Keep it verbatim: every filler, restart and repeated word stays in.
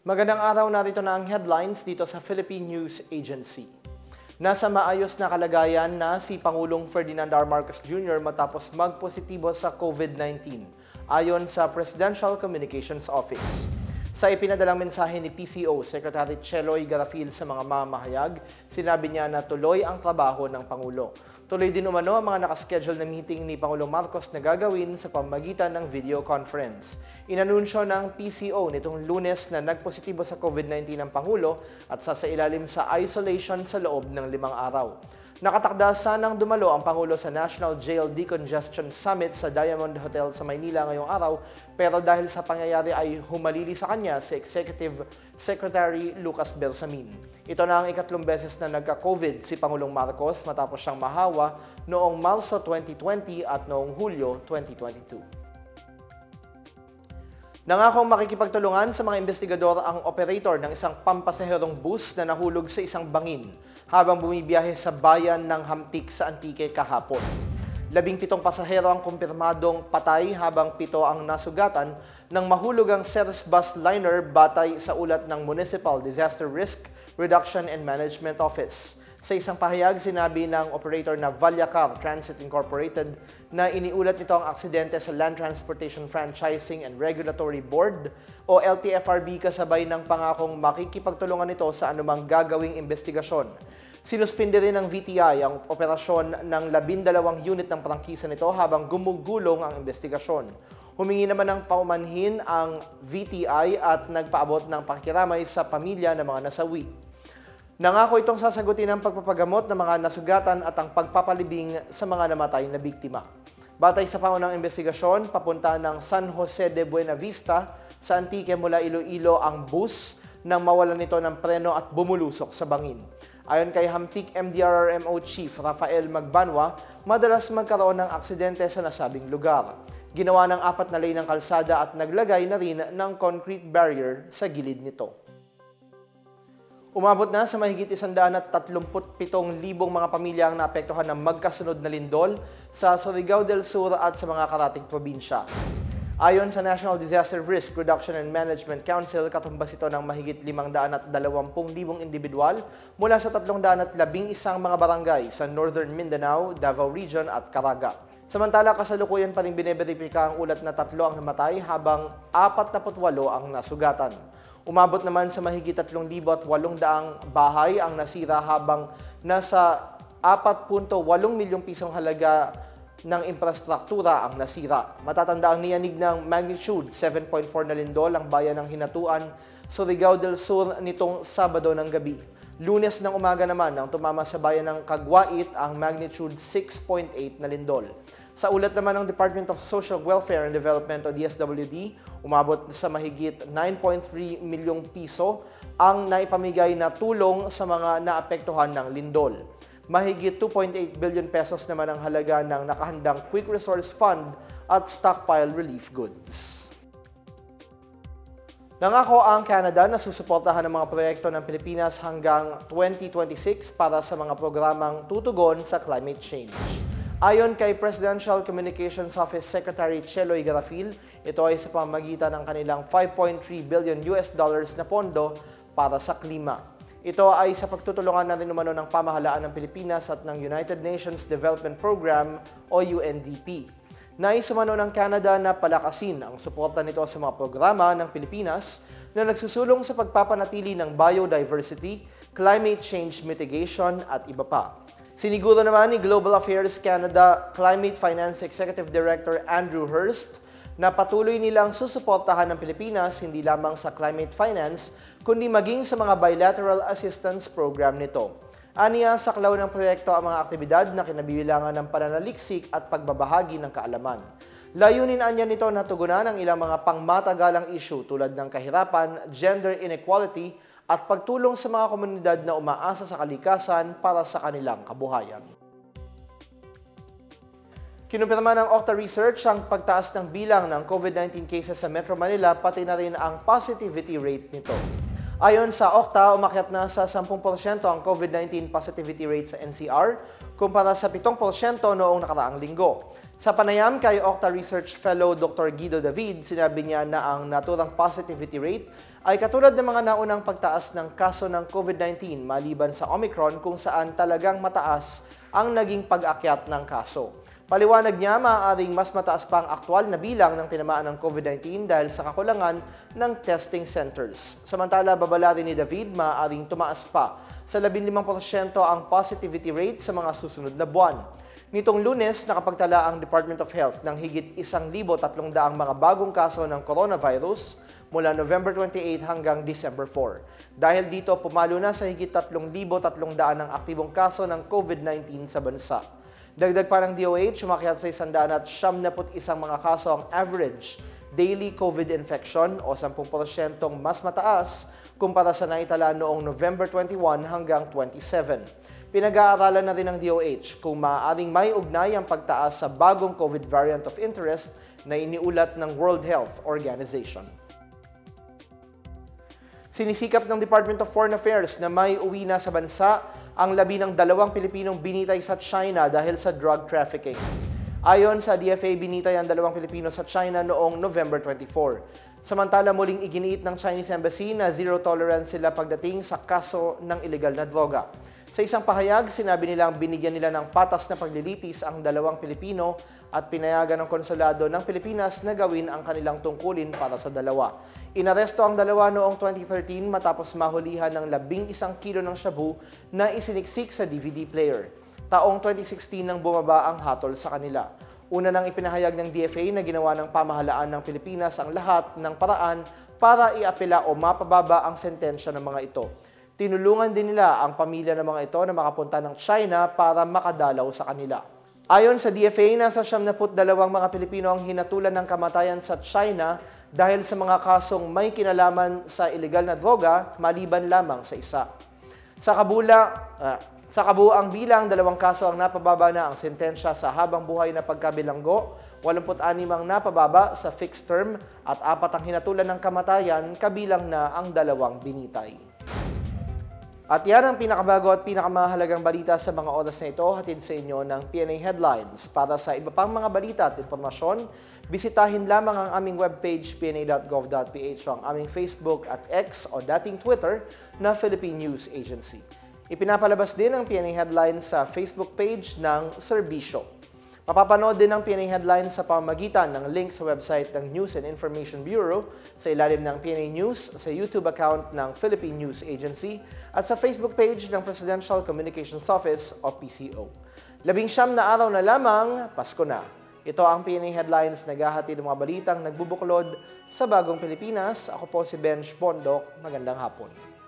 Magandang araw, narito na ang headlines dito sa Philippine News Agency. Nasa maayos na kalagayan na si Pangulong Ferdinand R. Marcos Junior matapos magpositibo sa COVID nineteen, ayon sa Presidential Communications Office. Sa ipinadalang mensahe ni P C O Secretary Cheloy Garafil sa mga mamahayag, sinabi niya na tuloy ang trabaho ng Pangulo. Tuloy din umano ang mga nakaschedule na meeting ni Pangulong Marcos na gagawin sa pamamagitan ng video conference. Inanunsyo ng P C O nitong Lunes na nagpositibo sa COVID nineteen ang Pangulo at sasailalim sa isolation sa loob ng limang araw. Nakatakda sanang dumalo ang Pangulo sa National Jail Decongestion Summit sa Diamond Hotel sa Maynila ngayong araw, pero dahil sa pangyayari ay humalili sa kanya si Executive Secretary Lucas Bersamin. Ito na ang ikatlong beses na nagka-COVID si Pangulong Marcos matapos siyang mahawa noong Marso twenty twenty at noong Hulyo twenty twenty-two. Nangakong makikipagtulungan sa mga investigador ang operator ng isang pampasaherong bus na nahulog sa isang bangin habang bumibiyahe sa bayan ng Hamtik sa Antique kahapon. Labing pitong pasahero ang kumpirmadong patay habang pito ang nasugatan ng mahulugang Ceres bus liner batay sa ulat ng Municipal Disaster Risk Reduction and Management Office. Sa isang pahayag, sinabi ng operator na Valyakal Transit Incorporated na iniulat nito ang aksidente sa Land Transportation Franchising and Regulatory Board o L T F R B kasabay ng pangakong makikipagtulungan nito sa anumang gagawing investigasyon. Sinuspinde rin ng V T I ang operasyon ng labindalawang unit ng prangkisa nito habang gumugulong ang investigasyon. Humingi naman ng paumanhin ang V T I at nagpaabot ng pakikiramay sa pamilya ng mga nasawi. Nangako itong sasagutin ang pagpapagamot ng mga nasugatan at ang pagpapalibing sa mga namatay na biktima. Batay sa paunang investigasyon, papunta ng San Jose de Buena Vista sa Antique mula Iloilo ang bus nang mawalan nito ng preno at bumulusok sa bangin. Ayon kay Hamtik M D R R M O Chief Rafael Magbanwa, madalas magkaroon ng aksidente sa nasabing lugar. Ginawa ng apat na lane ng kalsada at naglagay na rin ng concrete barrier sa gilid nito. Umabot na sa mahigit isang daan at tatlumpu't pitong libong mga pamilya ang naapektuhan ng magkasunod na lindol sa Surigao del Sur at sa mga karatig probinsya. Ayon sa National Disaster Risk Reduction and Management Council, katumbas ito ng mahigit limang daan at dalawampu't libong individual mula sa tatlong daan at labing isang mga barangay sa Northern Mindanao, Davao Region at Caraga. Samantala, kasalukuyan pa rin bineberipika ang ulat na tatlo ang namatay habang apatnapu't walo ang nasugatan. Umabot naman sa mahigit tatlong libo at walong daang bahay ang nasira habang nasa apat punto walong milyong pisong halaga ng infrastruktura ang nasira. Matatanda ang niyanig ng magnitude seven point four na lindol ang bayan ng Hinatuan, Surigao del Sur nitong Sabado ng gabi. Lunes ng umaga naman ang tumama sa bayan ng Caguait ang magnitude six point eight na lindol. Sa ulat naman ng Department of Social Welfare and Development o D S W D, umabot sa mahigit nine point three milyong piso ang naipamigay na tulong sa mga naapektuhan ng lindol. Mahigit two point eight billion pesos naman ang halaga ng nakahandang Quick Resource Fund at stockpile relief goods. Nangako ang Canada na susuportahan ang mga proyekto ng Pilipinas hanggang twenty twenty-six para sa mga programang tutugon sa climate change. Ayon kay Presidential Communications Office Secretary Cheloy Garafil, ito ay sa pamamagitan ng kanilang five point three billion US dollars na pondo para sa klima. Ito ay sa pagtutulungan na rin umano ng pamahalaan ng Pilipinas at ng United Nations Development Program o U N D P. Naisumano ng Canada na palakasin ang suporta nito sa mga programa ng Pilipinas na nagsusulong sa pagpapanatili ng biodiversity, climate change mitigation at iba pa. Siniguro naman ni Global Affairs Canada Climate Finance Executive Director Andrew Hurst na patuloy nilang susuportahan ng Pilipinas hindi lamang sa climate finance kundi maging sa mga bilateral assistance program nito. Aniya, saklaw ng proyekto ang mga aktibidad na kinabibilangan ng pananaliksik at pagbabahagi ng kaalaman. Layunin anya nito na tugunan ang ilang mga pangmatagalang issue tulad ng kahirapan, gender inequality, at pagtulong sa mga komunidad na umaasa sa kalikasan para sa kanilang kabuhayan. Kinumpirma ng O C T A Research ang pagtaas ng bilang ng COVID nineteen cases sa Metro Manila pati na rin ang positivity rate nito. Ayon sa O C T A, umakyat na sa sampung porsyento ang COVID nineteen positivity rate sa N C R kumpara sa pitong porsyento noong nakaraang linggo. Sa panayam kay O C T A Research Fellow Doctor Guido David, sinabi niya na ang naturang positivity rate ay katulad ng mga naunang pagtaas ng kaso ng COVID nineteen maliban sa Omicron kung saan talagang mataas ang naging pag-akyat ng kaso. Paliwanag niya, maaaring mas mataas pa ang aktual na bilang ng tinamaan ng COVID nineteen dahil sa kakulangan ng testing centers. Samantala, babala rin ni David, maaaring tumaas pa sa labinlimang porsyento ang positivity rate sa mga susunod na buwan. Nitong Lunes, nakapagtala ang Department of Health ng higit isang libo tatlong daang mga bagong kaso ng coronavirus mula November twenty-eighth hanggang December fourth. Dahil dito, pumalo na sa higit tatlong libo tatlong daan ang aktibong kaso ng COVID nineteen sa bansa. Dagdag pa ng D O H, umakyat sa isang daan at siyam na pu't isa mga kaso ang average daily COVID infection o sampung porsyento mas mataas kumpara sa naitala noong November twenty-first hanggang twenty-seven. Pinag-aaralan na rin ng D O H kung maaaring may ugnay ang pagtaas sa bagong COVID variant of interest na iniulat ng World Health Organization. Sinisikap ng Department of Foreign Affairs na may uwi na sa bansa ang labi ng dalawang Pilipinong binitay sa China dahil sa drug trafficking. Ayon sa D F A, binitay ang dalawang Pilipino sa China noong November twenty-fourth. Samantala, muling iginiit ng Chinese Embassy na zero tolerance sila pagdating sa kaso ng ilegal na droga. Sa isang pahayag, sinabi nilang binigyan nila ng patas na paglilitis ang dalawang Pilipino at pinayagan ng konsulado ng Pilipinas na gawin ang kanilang tungkulin para sa dalawa. Inaresto ang dalawa noong twenty thirteen matapos mahulihan ng labing isang kilo ng shabu na isiniksik sa D V D player. Taong twenty sixteen nang bumaba ang hatol sa kanila. Una nang ipinahayag ng D F A na ginawa ng pamahalaan ng Pilipinas ang lahat ng paraan para iapela o mapababa ang sentensya ng mga ito. Tinulungan din nila ang pamilya ng mga ito na makapunta ng China para makadalaw sa kanila. Ayon sa D F A, nasa siyamnapu't dalawang mga Pilipino ang hinatulan ng kamatayan sa China dahil sa mga kasong may kinalaman sa ilegal na droga maliban lamang sa isa. Sa kabula, ah, sa kabuang bilang, dalawang kaso ang napababa na ang sentensya sa habang buhay na pagkabilanggo, walumpu't anim ang napababa sa fixed term at apat ang hinatulan ng kamatayan kabilang na ang dalawang binitay. At yan ang pinakabago at pinakamahalagang balita sa mga oras na ito, hatid sa inyo ng P N A Headlines. Para sa iba pang mga balita at impormasyon, bisitahin lamang ang aming webpage p n a dot gov dot p h o ang aming Facebook at X o dating Twitter na Philippine News Agency. Ipinapalabas din ang P N A Headlines sa Facebook page ng Serbisyo. Mapapanood din ang P N A Headlines sa pamamagitan ng link sa website ng News and Information Bureau, sa ilalim ng P N A News, sa YouTube account ng Philippine News Agency, at sa Facebook page ng Presidential Communications Office o P C O. Labing siyam na araw na lamang, Pasko na. Ito ang P N A Headlines, naghahatid ng mga balitang nagbubuklod sa bagong Pilipinas. Ako po si Benj Shpondok. Magandang hapon.